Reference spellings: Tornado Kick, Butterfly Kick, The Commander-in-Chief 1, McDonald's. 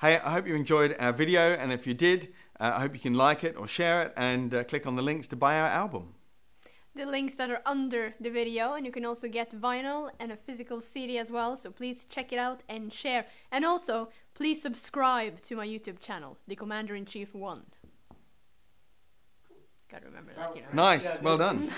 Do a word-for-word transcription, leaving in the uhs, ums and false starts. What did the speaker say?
Hey, I hope you enjoyed our video, and if you did, uh, I hope you can like it or share it, and uh, click on the links to buy our album. The links that are under the video, and you can also get vinyl and a physical C D as well, so please check it out and share. And also, please subscribe to my YouTube channel, The Commander-in-Chief one. Gotta remember that, you know. Nice, well done.